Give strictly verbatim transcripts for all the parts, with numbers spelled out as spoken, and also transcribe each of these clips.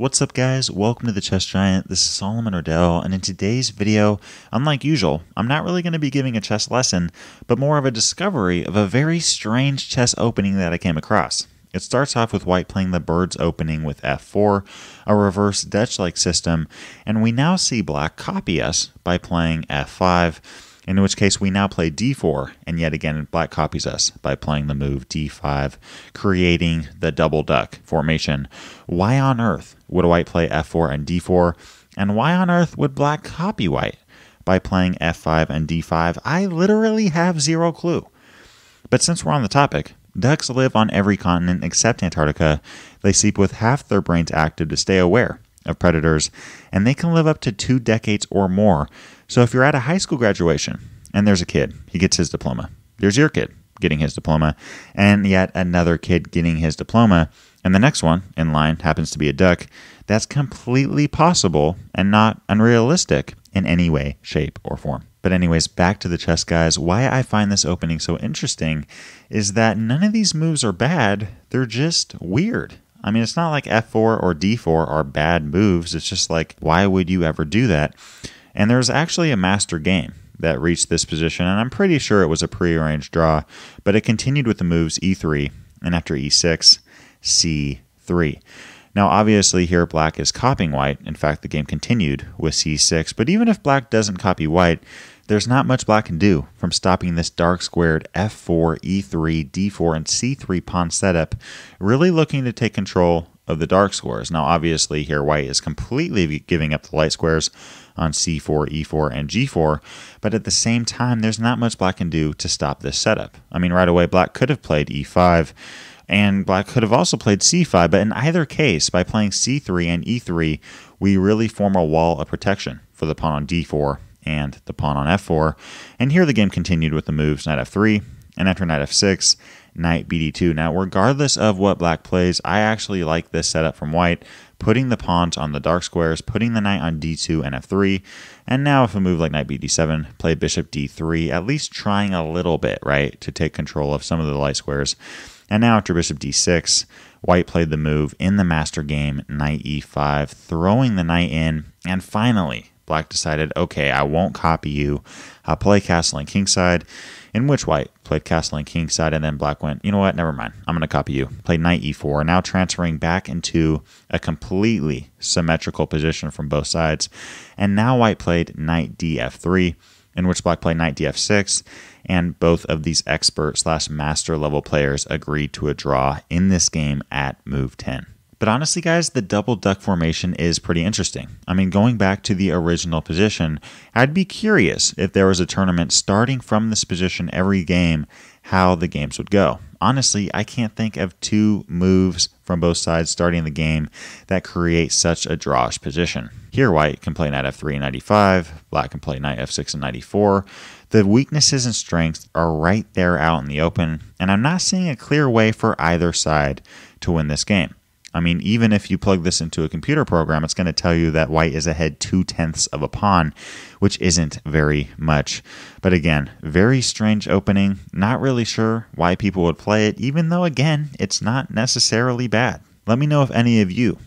What's up, guys? Welcome to the Chess Giant. This is Solomon Ordell, and in today's video, unlike usual, I'm not really going to be giving a chess lesson, but more of a discovery of a very strange chess opening that I came across. It starts off with white playing the Bird's Opening with f four, a reverse Dutch-like system, and we now see black copy us by playing f five, in which case we now play d four, and yet again black copies us by playing the move d five, creating the double duck formation. Why on earth would white play f four and d four, and why on earth would black copy white by playing f five and d five? I literally have zero clue. But since we're on the topic, ducks live on every continent except Antarctica. They sleep with half their brains active to stay aware of predators, and they can live up to two decades or more. So if you're at a high school graduation and there's a kid, he gets his diploma. There's your kid getting his diploma, and yet another kid getting his diploma, and the next one in line happens to be a duck. That's completely possible and not unrealistic in any way, shape, or form. But anyways, back to the chess, guys. Why I find this opening so interesting is that none of these moves are bad. They're just weird. I mean, it's not like f four or d four are bad moves. It's just like, why would you ever do that? And there's actually a master game that reached this position, and I'm pretty sure it was a prearranged draw, but it continued with the moves e three, and after e six, c three. Now, obviously, here black is copying white. In fact, the game continued with c six, but even if black doesn't copy white, there's not much black can do from stopping this dark squared f four, e three, d four, and c three pawn setup, really looking to take control of the dark squares. Now, obviously, here white is completely giving up the light squares on c four, e four, and g four, but at the same time, there's not much black can do to stop this setup. I mean, right away, black could have played e five, and black could have also played c five, but in either case, by playing c three and e three, we really form a wall of protection for the pawn on d four and the pawn on f four. And here the game continued with the moves knight f three, and after knight f six, knight b d two. Now, regardless of what black plays, I actually like this setup from white, putting the pawns on the dark squares, putting the knight on d two and f three, and now if a move like knight b d seven, play bishop d three, at least trying a little bit, right, to take control of some of the light squares. And now after bishop d six, white played the move in the master game, knight e five, throwing the knight in, and finally, black decided, okay, I won't copy you. I'll play castle and kingside, in which white played castle and kingside, and then black went, you know what, never mind. I'm going to copy you. Played knight e four, now transferring back into a completely symmetrical position from both sides. And now white played knight d f three, in which black played knight d f six, and both of these expert slash master level players agreed to a draw in this game at move ten. But honestly, guys, the double duck formation is pretty interesting. I mean, going back to the original position, I'd be curious if there was a tournament starting from this position every game, how the games would go. Honestly, I can't think of two moves from both sides starting the game that create such a drawish position. Here, white can play knight f three and knight e five, black can play knight f six and knight e four. The weaknesses and strengths are right there out in the open, and I'm not seeing a clear way for either side to win this game. I mean, even if you plug this into a computer program, it's going to tell you that white is ahead two tenths of a pawn, which isn't very much. But again, very strange opening. Not really sure why people would play it, even though, again, it's not necessarily bad. Let me know if any of you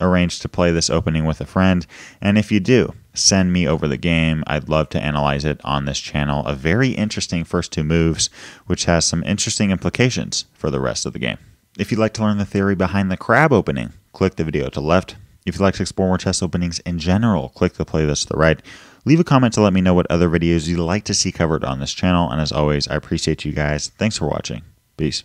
arranged to play this opening with a friend. And if you do, send me over the game. I'd love to analyze it on this channel. A very interesting first two moves, which has some interesting implications for the rest of the game. If you'd like to learn the theory behind the crab opening, click the video to the left. If you'd like to explore more chess openings in general, click the playlist to the right. Leave a comment to let me know what other videos you'd like to see covered on this channel. And as always, I appreciate you guys. Thanks for watching. Peace.